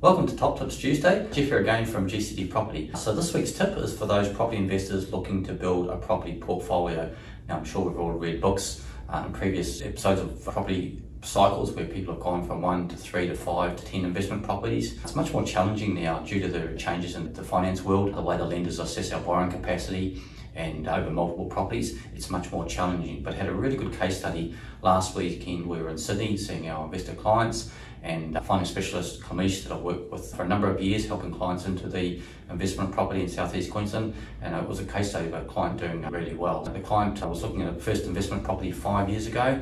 Welcome to Top Tips Tuesday, Geoff here again from GCT Property. So this week's tip is for those property investors looking to build a property portfolio. Now I'm sure we've all read books in previous episodes of property cycles where people have gone from 1 to 3 to 5 to 10 investment properties. It's much more challenging now due to the changes in the finance world, the way the lenders assess our borrowing capacity and over multiple properties. It's much more challenging, but had a really good case study last weekend. We were in Sydney seeing our investor clients, and a finance specialist, Kamlesh, that I've worked with for a number of years, helping clients into the investment property in Southeast Queensland. And it was a case study of a client doing really well. The client was looking at a first investment property 5 years ago.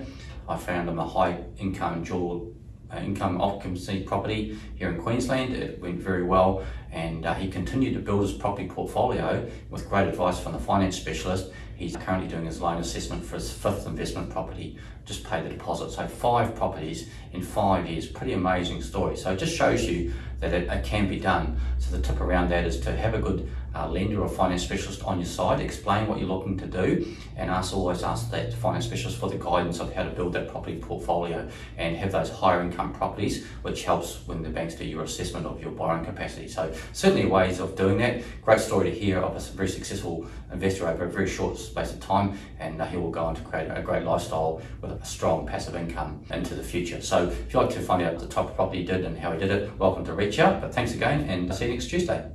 I found them a high income dual income occupancy property here in Queensland. It went very well, and he continued to build his property portfolio with great advice from the finance specialist. He's currently doing his loan assessment for his 5th investment property, just paid the deposit. So 5 properties in 5 years, pretty amazing story. So it just shows you that it can be done. So the tip around that is to have a good lender or finance specialist on your side, explain what you're looking to do, and always ask that finance specialist for the guidance of how to build that property portfolio and have those higher income properties, which helps when the banks do your assessment of your borrowing capacity. So certainly ways of doing that. Great story to hear of a very successful investor over a very short space of time, and he will go on to create a great lifestyle with a strong passive income into the future. So if you'd like to find out the type of property he did and how he did it, welcome to reach out. But thanks again, and see you next Tuesday.